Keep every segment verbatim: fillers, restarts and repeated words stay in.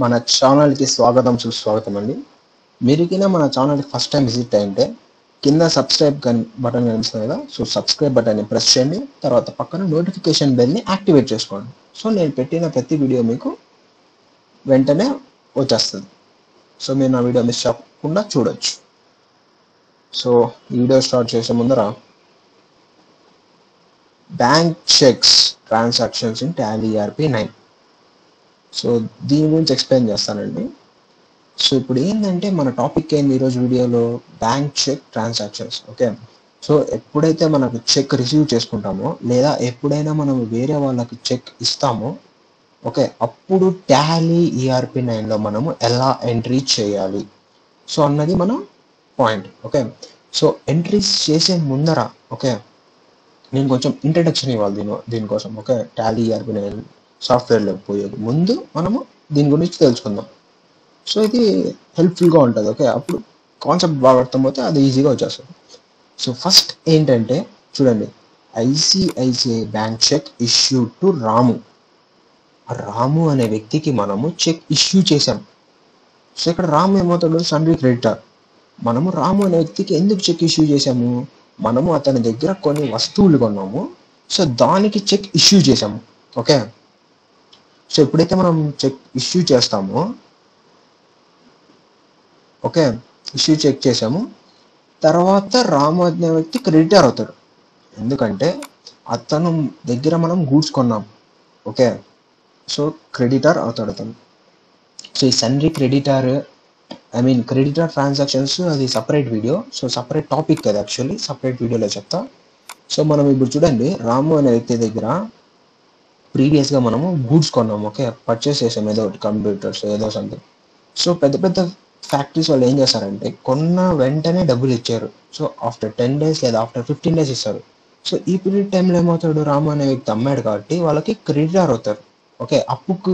మన ఛానల్ కి స్వాగతం సుస్వాగతం అండి. మీరు కింద మన ఛానల్ కి ఫస్ట్ టైం విజిట్ అయ్యింటే కింద సబ్స్క్రైబ్ బటన్ కనిపిస్తుంది కదా, సో సబ్స్క్రైబ్ బటన్ ని ప్రెస్ చేయండి. తర్వాత పక్కన నోటిఫికేషన్ బెల్ ని యాక్టివేట్ చేసుకోండి. సో నేను పెట్టిన ప్రతి వీడియో మీకు వెంటనే వచ్చేస్తుంది. సో మీరు నా వీడియో మిస్ అవ్వకుండా చూడొచ్చు. సో వీడియో స్టార్ట్ చేసే ముందర bank cheques transactions in Tally ERP nine, so దీని గురించి ఎక్స్ప్లెయిన్ చేస్తానండి. సో ఇప్పుడు ఏంటంటే మన టాపిక్ ఏంది ఈరోజు వీడియోలో, bank cheque transactions. Okay, so ఎప్పుడైతే మనకు చెక్ రిసీవ్ చేసుకుంటామో లేదా ఎప్పుడైనా మనం వేరే వాళ్ళకి చెక్ ఇస్తామో, ఓకే, అప్పుడు టాలీ ఈఆర్పీ నైన్లో మనము ఎలా ఎంట్రీ చేయాలి సో అన్నది మన పాయింట్. ఓకే, సో ఎంట్రీస్ చేసే ముందర ఓకే నేను కొంచెం ఇంట్రడక్షన్ ఇవ్వాలి దీని దీనికోసం. ఓకే, టాలీ ఈఆర్పీ నైన్ సాఫ్ట్వేర్లోకి పోయే ముందు మనము దీని గురించి తెలుసుకుందాం. సో ఇది హెల్ప్ఫుల్గా ఉంటుంది. ఓకే, అప్పుడు కాన్సెప్ట్ బాగా అర్థమైతే అది ఈజీగా వచ్చేస్తుంది. సో ఫస్ట్ ఏంటంటే చూడండి, ICICI bank cheque issue to Ramu. Ramu అనే వ్యక్తికి మనము చెక్ ఇష్యూ చేసాం. సో ఇక్కడ రాము ఏమవుతాడు, సన్వి క్రెడిటర్. మనము రాము అనే వ్యక్తికి ఎందుకు చెక్ ఇష్యూ చేసాము, మనము అతని దగ్గర కొన్ని వస్తువులు కొన్నాము, సో దానికి చెక్ ఇష్యూ చేసాము. ఓకే, సో ఎప్పుడైతే మనం చెక్ ఇష్యూ చేస్తామో, ఓకే ఇష్యూ చెక్ చేసాము, తర్వాత రాము అనే వ్యక్తి క్రెడిటర్ అవుతాడు. ఎందుకంటే అతను దగ్గర మనం గూడ్స్ కొన్నాం. ఓకే, సో క్రెడిటర్ అవుతాడు అతను. సో ఈ sundry creditor, I mean creditor transactions అది separate video, so separate topic కదా, యాక్చువల్లీ సపరేట్ వీడియోలో చెప్తా. సో మనం ఇప్పుడు చూడండి, రాము అనే వ్యక్తి దగ్గర ప్రీవియస్గా మనము గూడ్స్ కొన్నాము. ఓకే, పర్చేస్ చేసాము ఏదో ఒకటి, కంప్యూటర్స్ ఏదో సంథింగ్. సో పెద్ద పెద్ద ఫ్యాక్టరీస్ వాళ్ళు ఏం చేస్తారంటే కొన్న వెంటనే డబ్బులు ఇచ్చారు. సో ఆఫ్టర్ టెన్ డేస్ లేదా ఆఫ్టర్ ఫిఫ్టీన్ డేస్ ఇస్తారు. సో ఈ పీరియడ్ టైంలో ఏమవుతాడు, రాము అనే వ్యక్తి అమ్మాడు కాబట్టి వాళ్ళకి క్రెడిటర్ అవుతారు. ఓకే, అప్పుకు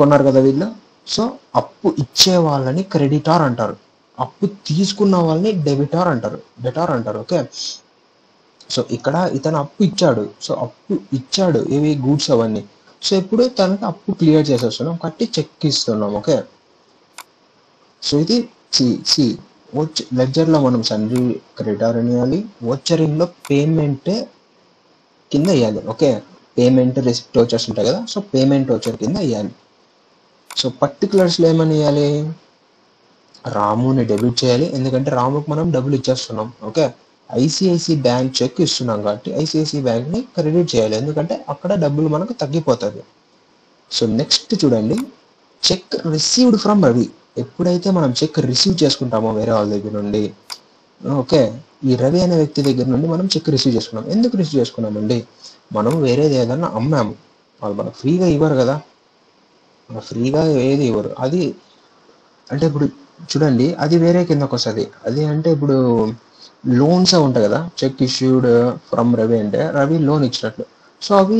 కొన్నారు కదా వీళ్ళు, సో అప్పు ఇచ్చే వాళ్ళని క్రెడిటార్ అంటారు, అప్పు తీసుకున్న వాళ్ళని డెబిటార్ అంటారు, డెటార్ అంటారు. ఓకే, సో ఇక్కడ ఇతను అప్పు ఇచ్చాడు, సో అప్పు ఇచ్చాడు ఏవి గూడ్స్ అవన్నీ. సో ఇప్పుడు తనకి అప్పు క్లియర్ చేసేస్తున్నాం కాబట్టి చెక్ ఇస్తున్నాం. ఓకే, సో ఇది సి సి లెడ్జర్లో మనం సన్రీ క్రెడిటర్ అని ఇవ్వాలి, వోచరింగ్లో పేమెంట్ కింద ఇవ్వాలి. ఓకే, పేమెంట్ రిసిప్ట్ వోచర్స్ ఉంటాయి కదా, సో పేమెంట్ వోచర్ కింద ఇవ్వాలి. సో పర్టికులర్స్లో ఏమని ఇవ్వాలి, రాముని డెబిట్ చేయాలి, ఎందుకంటే రాముకి మనం డబ్బులు ఇచ్చేస్తున్నాం. ఓకే, ఐసిఐసిఐ బ్యాంక్ చెక్ ఇస్తున్నాం కాబట్టి ఐసిఐసిఐ బ్యాంక్ని క్రెడిట్ చేయాలి, ఎందుకంటే అక్కడ డబ్బులు మనకు తగ్గిపోతుంది. సో నెక్స్ట్ చూడండి, చెక్ రిసీవ్డ్ ఫ్రమ్ రవి. ఎప్పుడైతే మనం చెక్ రిసీవ్ చేసుకుంటామో వేరే వాళ్ళ దగ్గర నుండి, ఓకే ఈ రవి అనే వ్యక్తి దగ్గర నుండి మనం చెక్ రిసీవ్ చేసుకున్నాం. ఎందుకు రిసీవ్ చేసుకున్నామండి, మనం వేరేది ఏదన్నా అమ్మాము, వాళ్ళు మనకు ఫ్రీగా ఇవ్వరు కదా, ఫ్రీగా ఏది ఇవ్వరు. అది అంటే ఇప్పుడు చూడండి అది వేరే కిందకు వస్తుంది. అది అంటే ఇప్పుడు లోన్స్ ఉంటాయి కదా, చెక్ ఇష్యూడ్ ఫ్రమ్ రవి అంటే రవి లోన్ ఇచ్చినట్లు. సో అవి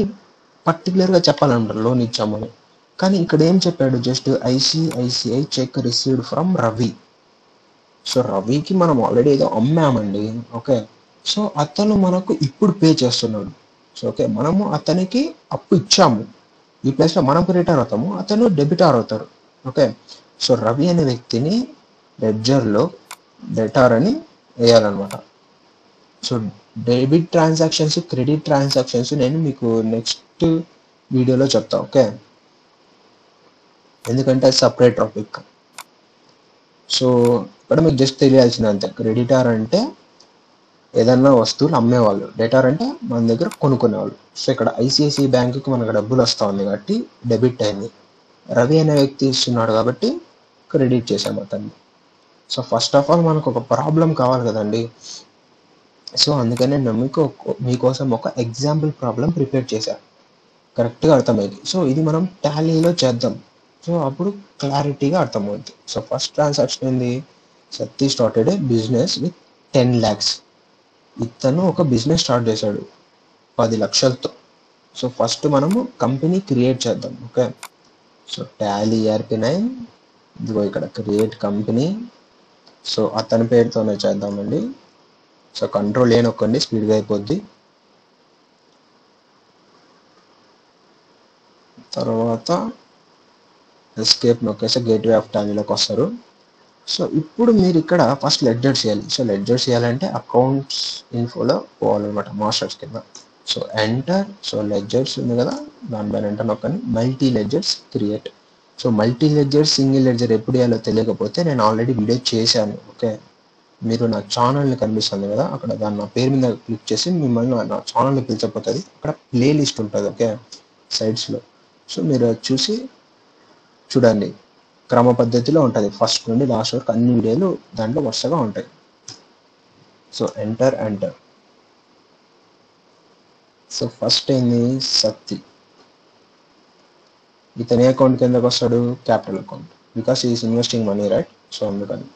పర్టికులర్గా చెప్పాలంటారు లోన్ ఇచ్చామని, కానీ ఇక్కడ ఏం చెప్పాడు, just ICICI cheque received from Ravi. So రవికి మనం ఆల్రెడీ ఏదో అమ్మామండి. ఓకే, సో అతను మనకు ఇప్పుడు పే చేస్తున్నాడు. సో ఓకే, మనము అతనికి అప్పు ఇచ్చాము, ఈ ప్లేస్లో మనం క్రెడిటర్ అవుతాము, అతను డెబిటార్ అవుతారు. ఓకే, సో రవి అనే వ్యక్తిని లెడ్జర్లో డెటార్ అని వేయాలన్నమాట. So debit transactions credit transactions నేను మీకు నెక్స్ట్ వీడియోలో చెప్తా. ఓకే, ఎందుకంటే అది సపరేట్ టాపిక్. సో ఇక్కడ మీకు జస్ట్ తెలియాల్సింది అంతే, క్రెడిటార్ అంటే ఏదన్నా వస్తువులు అమ్మేవాళ్ళు, డెటార్ అంటే మన దగ్గర కొనుక్కునేవాళ్ళు. సో ఇక్కడ ఐసిఐసిఐ బ్యాంకుకి మనకు డబ్బులు వస్తూ ఉంది కాబట్టి డెబిట్ అయింది, రవి అనే వ్యక్తి ఇస్తున్నాడు కాబట్టి క్రెడిట్ చేసాము అతన్ని. సో ఫస్ట్ ఆఫ్ ఆల్ మనకు ఒక ప్రాబ్లం కావాలి కదండి, సో అందుకనే నేను మీకు మీకోసం ఒక ఎగ్జాంపుల్ ప్రాబ్లం ప్రిపేర్ చేశాను, కరెక్ట్గా అర్థమైంది. సో ఇది మనం టాలీలో చేద్దాం, సో అప్పుడు క్లారిటీగా అర్థమవుద్ది. సో ఫస్ట్ ట్రాన్సాక్షన్ ఏంది, Satya started a business with ten lakhs. ఇతను ఒక బిజినెస్ స్టార్ట్ చేశాడు పది లక్షలతో. సో ఫస్ట్ మనము కంపెనీ క్రియేట్ చేద్దాం. Okay, so Tally ERP nine ఇదిగో ఇక్కడ క్రియేట్ కంపెనీ. సో అతని పేరుతోనే చేద్దామండి. సో కంట్రోల్ ఏ నొక్కండి, స్పీడ్గా అయిపోద్ది. తర్వాత escape nokkesa gateway of Tally loki vastaru. So ippudu meer ikkada first ledger cheyali. So ledger cheyalante accounts info lo povali anamata masters kinda. So enter, so ledgers undi kada dan by enter nokkani multi ledgers create. So multi ledger single ledger eppudu cheyalo teliyakapothe nenu already video chesanu. Okay, మీరు నా channel ని కనిపిస్తుంది కదా, అక్కడ దాని నా పేరు మీద క్లిక్ చేసి మిమ్మల్ని నా ఛానల్ ని పిలిచకపోతుంది. అక్కడ ప్లే లిస్ట్ ఉంటుంది ఓకే సైడ్స్ లో. సో మీరు చూసి చూడండి, క్రమ పద్ధతిలో ఉంటుంది. ఫస్ట్ నుండి లాస్ట్ వరకు అన్ని వీడియోలు దాంట్లో వరుసగా ఉంటాయి. So enter enter. So first ఏంది సత్తి, ఇతని అకౌంట్ కిందకు వస్తాడు capital account, because is investing money right. So అందుకని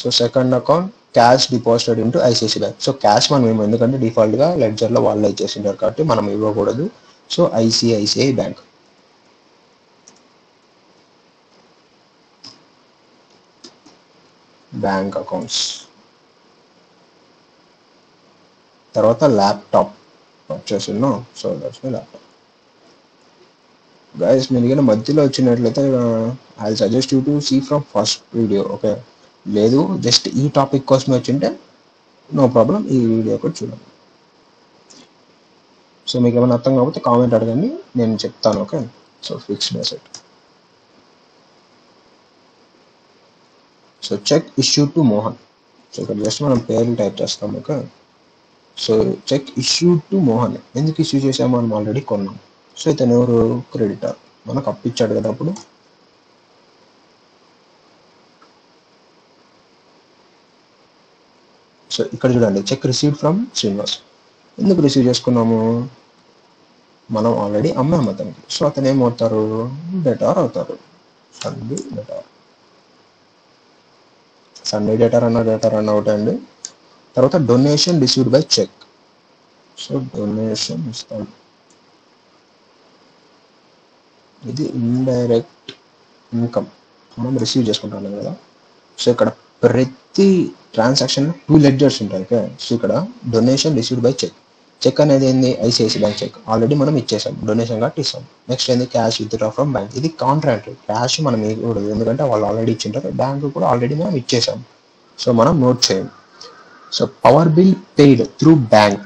so second account cash deposited into ICICI bank. So cash మనం ఏమో ఎందుకంటే డిఫాల్ట్గా లెడ్జర్లో వాళ్ళు ఇచ్చేసింటారు కాబట్టి మనం ఇవ్వకూడదు. So ICICI bank. Bank accounts తర్వాత ల్యాప్టాప్ పర్చేస్ ఉన్నాం. So that's my laptop guys. మీరు మధ్యలో వచ్చినట్లయితే I will suggest you to see from first video. Okay, లేదు జస్ట్ ఈ టాపిక్ కోసమే వచ్చింటే నో ప్రాబ్లం, ఈ వీడియో కూడా చూడండి. సో మీకు ఏమైనా అర్థం కాకపోతే కామెంట్ అడగండి, నేను చెప్తాను. Okay, so fixed asset. So cheque issue to Mohan. So ఇక్కడ జస్ట్ మనం పేర్లు టైప్ చేస్తాం. Okay, so cheque issue to Mohan. ఎందుకు ఇష్యూ చేసాము? మనం ఆల్రెడీ కొన్నాం. సో ఇతను ఎవరు? క్రెడిటర్, మనకు అప్పిచ్చాడు కదా. అప్పుడు సో ఇక్కడ చూడండి చెక్ రిసీవ్డ్ ఫ్రమ్ శ్రీనివాస్. ఎందుకు రిసీవ్ చేసుకున్నాము? మనం ఆల్రెడీ అమ్మాము అతనికి. సో అతను ఏమవుతారు? డెటార్ అవుతారు. సండే డెటార్, సండే డెటార్ అన్న డెటార్ అన్న ఒకటే అండి. తర్వాత donation received by cheque. So donation ఇస్తాం, ఇది ఇండైరెక్ట్ ఇన్కమ్, మనం రిసీవ్ చేసుకుంటాం కదా. సో ఇక్కడ ప్రతి ట్రాన్సాక్షన్ టూ లెడ్జర్స్ ఉంటాయి. ఓకే, సో ఇక్కడ donation received by cheque. Cheque అనేది ఏంది? ఐసిఐసిఐ బ్యాంక్ చెక్ ఆల్రెడీ మనం ఇచ్చేసాం డొనేషన్ కాబట్టి ఇస్తాం. నెక్స్ట్ ఏంది? Cash withdraw from bank. ఇది కాంట్రాక్ట్, క్యాష్ మనం ఇవ్వకూడదు ఎందుకంటే వాళ్ళు ఆల్రెడీ ఇచ్చింటారు. బ్యాంకు కూడా ఆల్రెడీ మనం ఇచ్చేసాం, సో మనం నోట్ చేయం. So power bill paid through bank.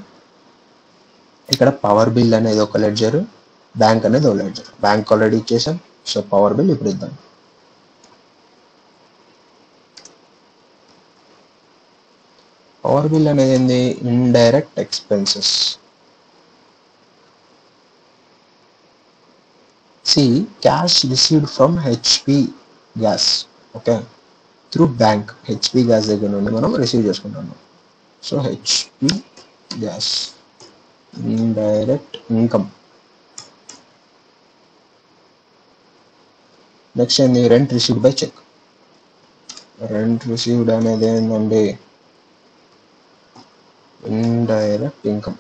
ఇక్కడ పవర్ బిల్ అనేది ఒక లెడ్జర్, బ్యాంక్ అనేది ఒక లెడ్జర్. బ్యాంక్ ఆల్రెడీ ఇచ్చేసాం, సో పవర్ బిల్ ఇప్పుడు ఇద్దాం. పవర్ బిల్ అనేది ఏంది? Indirect expenses. See cash received from HP gas. Okay, through bank HP gas దగ్గర నుండి మనం రిసీవ్ చేసుకుంటున్నాం. So HP gas indirect income. Next ఏంది? Rent received by cheque. Rent received అనేది ఏంటండి? Indirect income.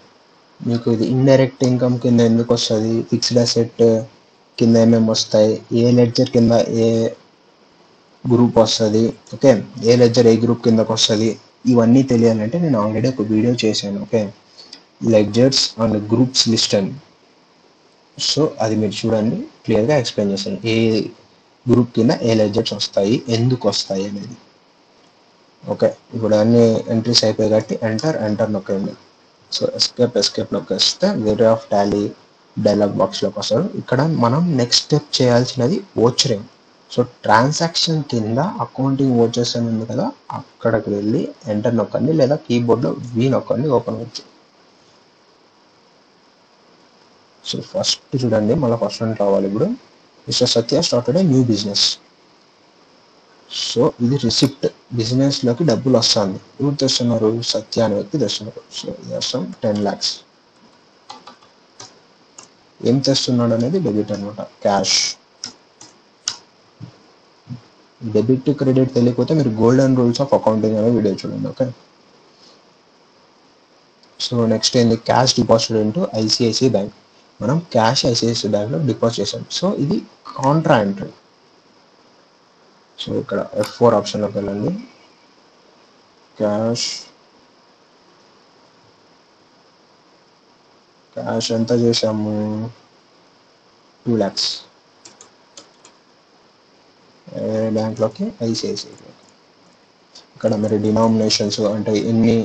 మీకు ఇది ఇండైరెక్ట్ ఇన్కమ్ కింద ఎందుకు వస్తుంది? ఫిక్స్డ్ అసెట్ కింద ఏమేమి వస్తాయి, ఏ లెడ్జర్ కింద ఏ గ్రూప్ వస్తుంది, ఓకే ఏ లెడ్జర్ ఏ గ్రూప్ కిందకు వస్తుంది, ఇవన్నీ తెలియాలంటే నేను ఆల్రెడీ ఒక వీడియో చేశాను. Okay, ledgers and groups list అని. సో అది మీరు చూడండి, క్లియర్గా ఎక్స్ప్లెయిన్ చేశాను ఏ గ్రూప్ కింద ఏ లెడ్జర్స్ వస్తాయి, ఎందుకు వస్తాయి అనేది. ఓకే, ఇప్పుడు అన్ని ఎంట్రీస్ అయిపోయాయి కాబట్టి ఎంటర్ ఎంటర్ నొక్కండి. సో ఎస్కేప్ ఎస్కేప్ నొక్కేస్తే వేరే ఆఫ్ టాలీ డైలాగ్ బాక్స్లోకి వస్తారు. ఇక్కడ మనం నెక్స్ట్ స్టెప్ చేయాల్సినది ఓచరింగ్. సో ట్రాన్సాక్షన్ కింద అకౌంటింగ్ ఓచర్స్ అని ఉంది కదా, అక్కడికి వెళ్ళి ఎంటర్ నొక్కండి, లేదా కీబోర్డ్లో వీ నొక్కండి, ఓపెన్ అవచ్చు. సో ఫస్ట్ చూడండి, మళ్ళీ ఫస్ట్ నుండి రావాలి. ఇప్పుడు mister Satya started a new business. So ఇది రిసిప్ట్, బిజినెస్ లోకి డబ్బులు వస్తుంది. ఎవరు తెస్తున్నారు? సత్య అనే వ్యక్తి తెస్తున్నారు. సో ఇస్తాం టెన్ ల్యాక్స్. ఏం తెస్తున్నాడు అనేది డెబిట్ అనమాట, క్యాష్. డెబిట్ క్రెడిట్ తెలియకపోతే మీరు గోల్డెన్ రూల్స్ ఆఫ్ అకౌంటింగ్ అనే వీడియో చూడండి. ఓకే, సో నెక్స్ట్ ఏంది? Cash deposit into ICICI bank. మనం క్యాష్ ఐసిఐసిఐ బ్యాంక్ లో డిపాజిట్ చేసాం. సో ఇది కాంట్రా ఎంట్రీ. సో ఇక్కడ ఎఫ్ ఫోర్ ఆప్షన్లోకి వెళ్ళండి, క్యాష్ క్యాష్ ఎంత చేసాము? Two lakhs. bank loki I C I C I. ఇక్కడ మరి denominations అంటే ఎన్ని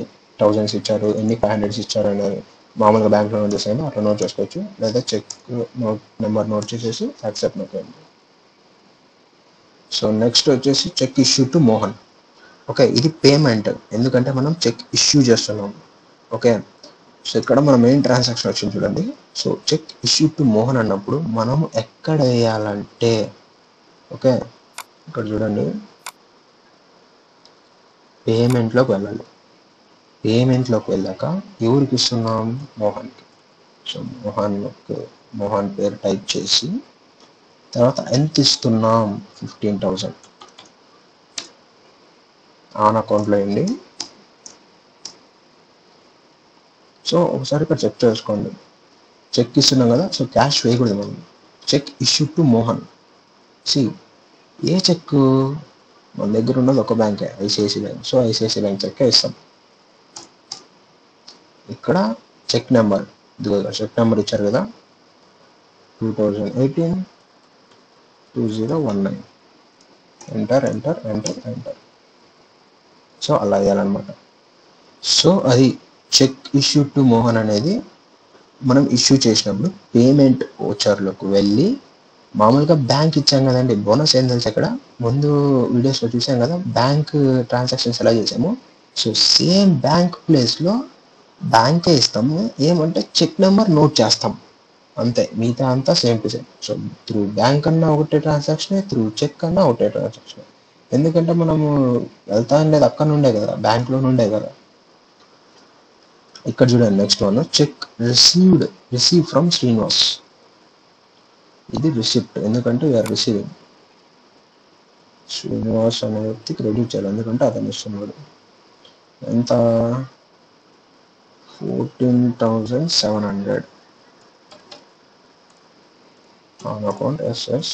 థౌసండ్స్ ఇచ్చారు ఎన్ని five hundreds ఇచ్చారు అని మామూలుగా బ్యాంక్ లో నోట్ చేసాము అట్లా నోట్ చేసుకోవచ్చు లేదా చెక్ నెంబర్ నోట్ చేసేసి యాక్సెప్ట్ నొక్కండి. సో నెక్స్ట్ వచ్చేసి cheque issue to Mohan. Okay ఇది పేమెంట్ ఎందుకంటే మనం చెక్ ఇష్యూ చేస్తున్నాం. ఓకే సో ఇక్కడ మనం మెయిన్ ట్రాన్సాక్షన్ వచ్చింది చూడండి. So cheque issue to Mohan అన్నప్పుడు మనము ఎక్కడ వేయాలంటే ఓకే ఇక్కడ చూడండి పేమెంట్లోకి వెళ్ళాలి. పేమెంట్లోకి వెళ్ళాక ఎవరికి ఇస్తున్నాం మోహన్కి. సో మోహన్కి మోహన్ పేరు టైప్ చేసి తర్వాత ఎంత ఇస్తున్నాం ఫిఫ్టీన్ థౌజండ్ ఆన్ అకౌంట్లో అండి. సో ఒకసారి ఇక్కడ చెక్ చేసుకోండి. చెక్ ఇస్తున్నాం కదా సో క్యాష్ వేయకూడదు మనం. Cheque issue to Mohan C A check మన దగ్గర ఉన్నది ఒక బ్యాంకే ICICI bank. So ICICI bank చెక్కే ఇస్తాం. ఇక్కడ చెక్ నెంబర్ ఇదిగో చెక్ నెంబర్ ఇచ్చారు కదా two thousand eighteen two zero one nine enter enter enter enter so అలా వేయాలన్నమాట. సో అది చెక్ ఇష్యూ టు మోహన్ అనేది మనం ఇష్యూ చేసినప్పుడు పేమెంట్ ఓచర్లోకి వెళ్ళి మామూలుగా బ్యాంక్ ఇచ్చాం కదండి. బోనస్ ఏం తెలుసు ఇక్కడ ముందు వీడియోస్లో చూసాం కదా బ్యాంక్ ట్రాన్సాక్షన్స్ ఎలా చేసాము. సో సేమ్ బ్యాంక్ ప్లేస్లో బ్యాంకే ఇస్తాము ఏమంటే చెక్ నెంబర్ నోట్ చేస్తాం అంతే మిగతా అంతా same to same. So through bank అన్నా ఒకటే ట్రాన్సాక్షనే త్రూ చెక్ అన్నా ఒకటే ట్రాన్సాక్షన్ ఎందుకంటే మనము వెళ్తా ఉండేది అక్కడ నుండే కదా బ్యాంక్లో నుండే కదా. ఇక్కడ చూడండి next one cheque received receive from Srinivas. ఇది రిసిప్ట్ ఎందుకంటే యూఆర్ రిసీవింగ్ శ్రీనివాస్ అనే వ్యక్తి క్రెడిట్ చేయాలి ఎందుకంటే అతను ఇస్తున్నాడు ఎంత fourteen thousand seven hundred on account S S.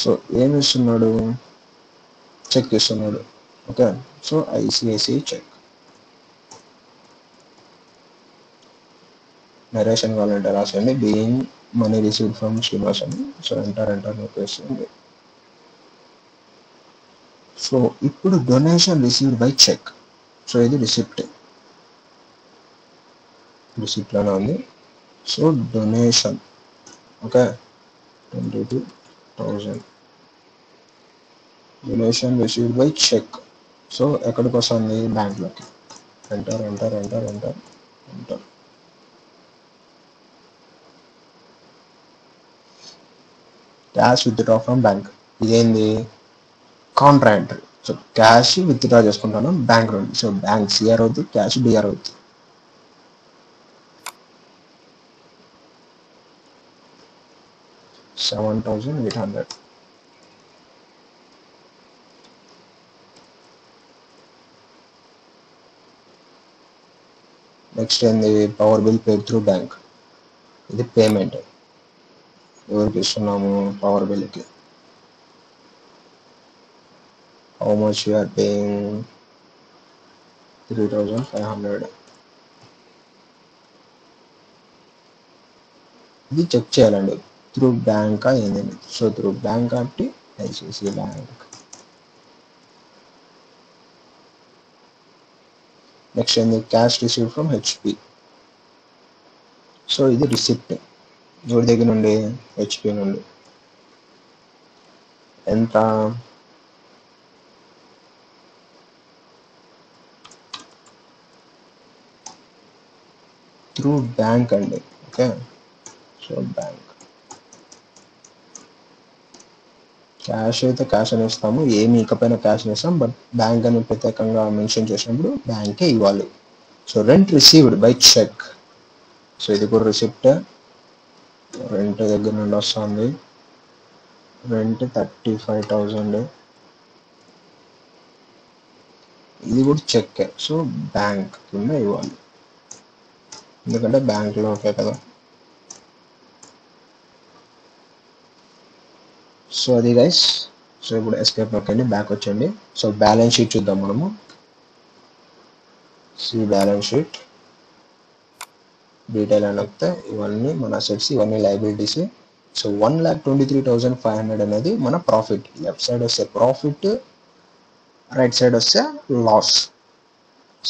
So ఏమి ఇస్తున్నాడు చెక్ ఇస్తున్నాడు. Okay so ICICI cheque narration కావాలంటే రాసండి being money receive from శివాషన్. So enter enter నొక్కేస్తుంది. సో ఇప్పుడు donation received by cheque. So ఇది రిసిప్ట్ రిసిప్ట్లోనే ఉంది. So donation okay twenty two thousand donation received by cheque. So ఎక్కడికి వస్తుంది బ్యాంక్లోకి enter enter enter enter enter. Cash withdraw from bank ఇదేంది contra entry. So cash withdraw చేసుకుంటాను bank నుండి. So bank CR అవుద్ది క్యాష్ డిఆర్ అవుద్ది. Seven thousand eight hundred next ఏంది power bill pay through bank. ఇది పేమెంట్ ఎవరికి ఇస్తున్నాము power బిల్కి how much you are paying three thousand five hundred ఇది చెక్ చేయాలండి త్రూ బ్యాంకా ఏందండి. సో త్రూ బ్యాంక్ అంటే ఐసిఐసిఐ బ్యాంక్. నెక్స్ట్ ఏంది cash received from HP. So ఇది రిసిప్ట్ ఎవరి దగ్గర నుండి హెచ్పి నుండి ఎంత త్రూ బ్యాంక్ అండి. ఓకే సో బ్యాంక్ క్యాష్ అయితే క్యాష్ అని ఇస్తాము ఏమి ఇకపైన క్యాష్ అని ఇస్తాం బట్ బ్యాంక్ అని ప్రత్యేకంగా మెన్షన్ చేసినప్పుడు బ్యాంకే ఇవ్వాలి. So rent received by cheque. So ఇది కూడా రిసిప్ట్ రెంట్ దగ్గర నుండి వస్తుంది రెంట్ థర్టీ ఫైవ్ థౌజండ్ ఇది కూడా చెక్. సో బ్యాంక్ కింద ఇవ్వాలి ఎందుకంటే బ్యాంక్లో ఓకే కదా. సో అది గైస్. సో ఇప్పుడు ఎస్కేప్ నొక్కండి బ్యాక్ వచ్చండి. సో బ్యాలెన్స్ షీట్ చూద్దాం మనము. సి బ్యాలెన్స్ షీట్ డీటెయిల్ అని వస్తే ఇవన్నీ మన అసెట్స్ ఇవన్నీ liabilities. So one lakh twenty-three thousand five hundred అనేది మన ప్రాఫిట్. లెఫ్ట్ సైడ్ వస్తే ప్రాఫిట్, రైట్ సైడ్ వస్తే లాస్.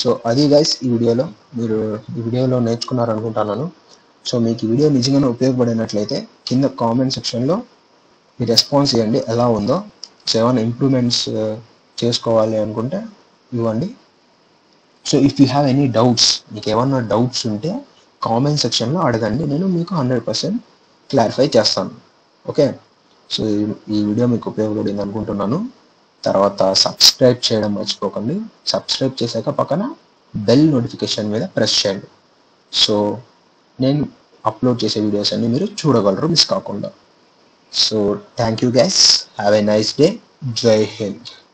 సో అది గైస్ ఈ వీడియోలో, మీరు ఈ వీడియోలో నేర్చుకున్నారు అనుకుంటాను. సో మీకు ఈ వీడియో నిజంగానే ఉపయోగపడినట్లయితే కింద కామెంట్ సెక్షన్లో మీ రెస్పాన్స్ ఇవ్వండి ఎలా ఉందో. సో ఏమైనా ఇంప్రూవ్మెంట్స్ చేసుకోవాలి అనుకుంటే ఇవ్వండి. So if you have any doubts, మీకు ఏమన్నా డౌట్స్ ఉంటే కామెంట్ సెక్షన్లో అడగండి, నేను మీకు హండ్రెడ్ పర్సెంట్ క్లారిఫై చేస్తాను. ఓకే, సో ఈ వీడియో మీకు ఉపయోగపడింది అనుకుంటున్నాను. తర్వాత సబ్స్క్రైబ్ చేయడం మర్చిపోకండి. సబ్స్క్రైబ్ చేశాక పక్కన బెల్ నోటిఫికేషన్ మీద ప్రెస్ చేయండి. సో నేను అప్లోడ్ చేసే వీడియోస్ అన్ని మీరు చూడగలరు మిస్ కాకుండా. So thank you guys, have a nice day. Jai Hind.